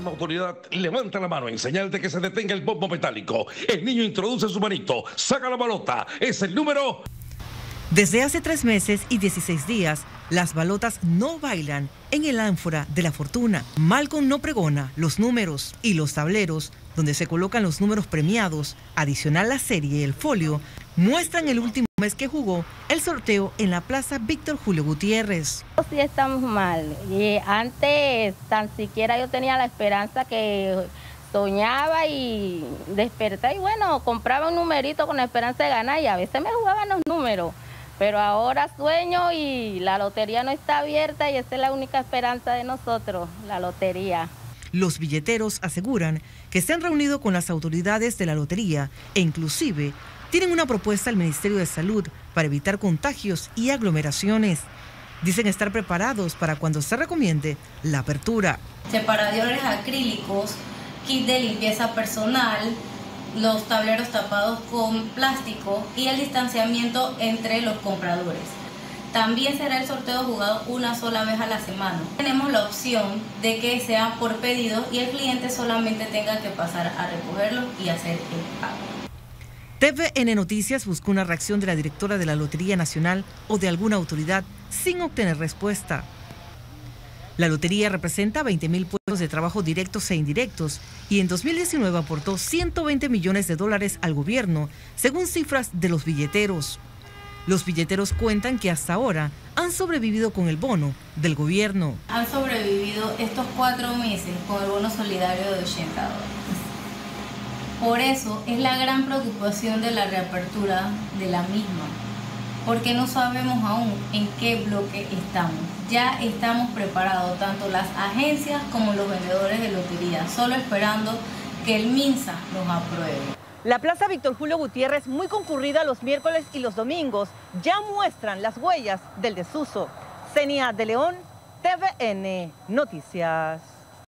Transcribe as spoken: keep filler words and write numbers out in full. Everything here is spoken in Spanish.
máxima autoridad levanta la mano en señal de que se detenga el bombo metálico. El niño introduce su manito, saca la balota, es el número... Desde hace tres meses y dieciséis días, las balotas no bailan en el ánfora de la fortuna. Malcolm no pregona los números y los tableros, donde se colocan los números premiados, adicional la serie y el folio, muestran el último mes que jugó el sorteo en la Plaza Víctor Julio Gutiérrez. Sí estamos mal. Y antes tan siquiera yo tenía la esperanza que... soñaba y despertaba y bueno, compraba un numerito con la esperanza de ganar y a veces me jugaban los números, pero ahora sueño y la lotería no está abierta y esa es la única esperanza de nosotros, la lotería. Los billeteros aseguran que se han reunido con las autoridades de la lotería e inclusive tienen una propuesta al Ministerio de Salud para evitar contagios y aglomeraciones. Dicen estar preparados para cuando se recomiende la apertura. Separadores acrílicos, kit de limpieza personal, los tableros tapados con plástico y el distanciamiento entre los compradores. También será el sorteo jugado una sola vez a la semana. Tenemos la opción de que sea por pedido y el cliente solamente tenga que pasar a recogerlo y hacer el pago. T V N Noticias buscó una reacción de la directora de la Lotería Nacional o de alguna autoridad sin obtener respuesta. La lotería representa veinte mil puestos de trabajo directos e indirectos y en dos mil diecinueve aportó ciento veinte millones de dólares al gobierno, según cifras de los billeteros. Los billeteros cuentan que hasta ahora han sobrevivido con el bono del gobierno. Han sobrevivido estos cuatro meses con el bono solidario de ochenta dólares. Por eso es la gran preocupación de la reapertura de la misma, porque no sabemos aún en qué bloque estamos. Ya estamos preparados, tanto las agencias como los vendedores de lotería, solo esperando que el MinSA nos apruebe. La Plaza Víctor Julio Gutiérrez, muy concurrida los miércoles y los domingos, ya muestran las huellas del desuso. Cenia de León, T V N Noticias.